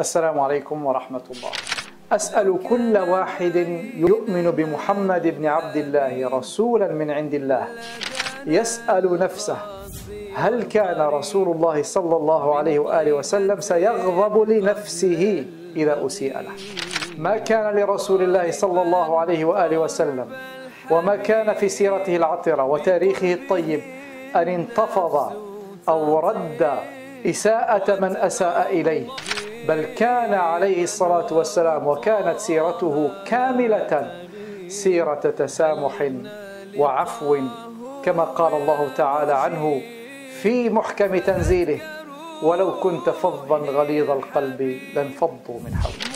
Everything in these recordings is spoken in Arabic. السلام عليكم ورحمة الله. أسأل كل واحد يؤمن بمحمد بن عبد الله رسولا من عند الله يسأل نفسه: هل كان رسول الله صلى الله عليه وآله وسلم سيغضب لنفسه إذا أسيء له؟ ما كان لرسول الله صلى الله عليه وآله وسلم وما كان في سيرته العطرة وتاريخه الطيب أن انتفض أو رد إساءة من أساء إليه، بل كان عليه الصلاة والسلام وكانت سيرته كاملة سيرة تسامح وعفو، كما قال الله تعالى عنه في محكم تنزيله: ولو كنت فظا غليظ القلب لانفضوا من حولك.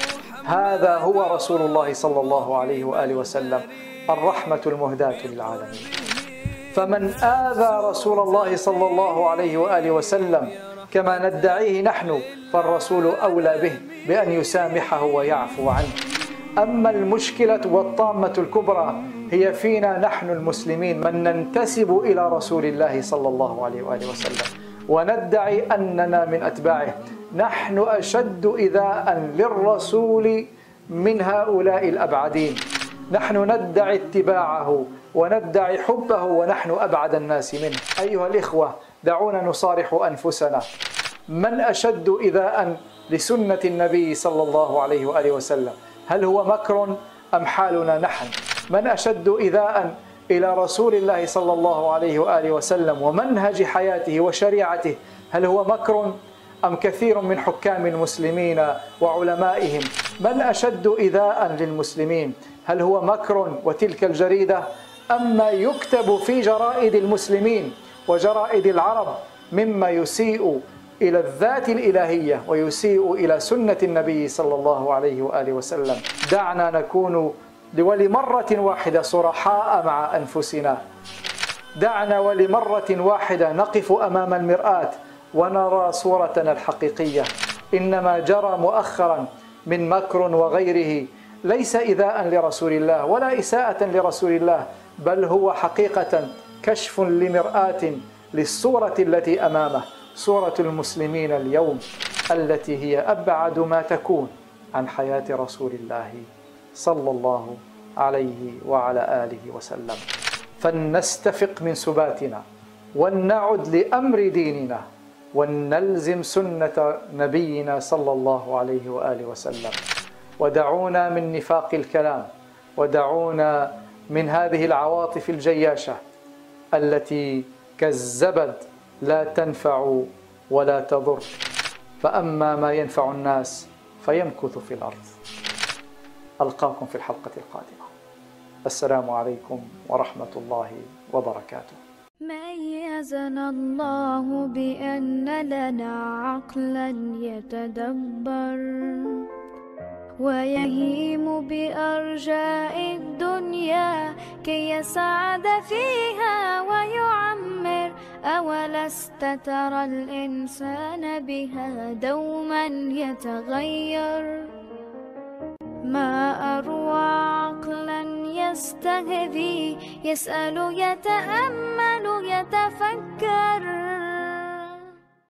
هذا هو رسول الله صلى الله عليه وآله وسلم، الرحمة المهداة للعالمين. فمن آذى رسول الله صلى الله عليه وآله وسلم كما ندعيه نحن، فالرسول أولى به بأن يسامحه ويعفو عنه. أما المشكلة والطامة الكبرى هي فينا نحن المسلمين، من ننتسب إلى رسول الله صلى الله عليه وآله وسلم وندعي أننا من أتباعه. نحن أشد إيذاء للرسول من هؤلاء الأبعدين. نحن ندعي اتباعه وندعي حبه ونحن أبعد الناس منه. أيها الإخوة، دعونا نصارح أنفسنا: من أشد إيذاء لسنة النبي صلى الله عليه وآله وسلم؟ هل هو مكر أم حالنا نحن؟ من أشد إيذاء إلى رسول الله صلى الله عليه وآله وسلم ومنهج حياته وشريعته؟ هل هو مكر أم كثير من حكام المسلمين وعلمائهم؟ من أشد إيذاء للمسلمين؟ هل هو مكر وتلك الجريدة أم ما يكتب في جرائد المسلمين وجرائد العرب مما يسيء إلى الذات الإلهية ويسيء إلى سنة النبي صلى الله عليه وآله وسلم؟ دعنا نكون ولمرة واحدة صرحاء مع أنفسنا. دعنا ولمرة واحدة نقف أمام المرآة ونرى صورتنا الحقيقية. إنما جرى مؤخرا من مكر وغيره ليس إيذاء لرسول الله ولا إساءة لرسول الله، بل هو حقيقة كشف لمرآة للصورة التي أمامه، صورة المسلمين اليوم التي هي أبعد ما تكون عن حياة رسول الله صلى الله عليه وعلى آله وسلم. فلنستفق من سباتنا ولنعد لأمر ديننا ولنلزم سنة نبينا صلى الله عليه وآله وسلم. ودعونا من نفاق الكلام، ودعونا من هذه العواطف الجياشة التي كالزبد لا تنفع ولا تضر. فأما ما ينفع الناس فيمكث في الأرض. ألقاكم في الحلقة القادمة. السلام عليكم ورحمة الله وبركاته. ميزنا الله بأن لنا عقلا يتدبر ويهيم بأرجاء الدنيا كي يسعد فيها ويعمر. أولست ترى الإنسان بها دوما يتغير؟ ما أروع عقلا يستهذي، يسأل يتأمل يتفكر.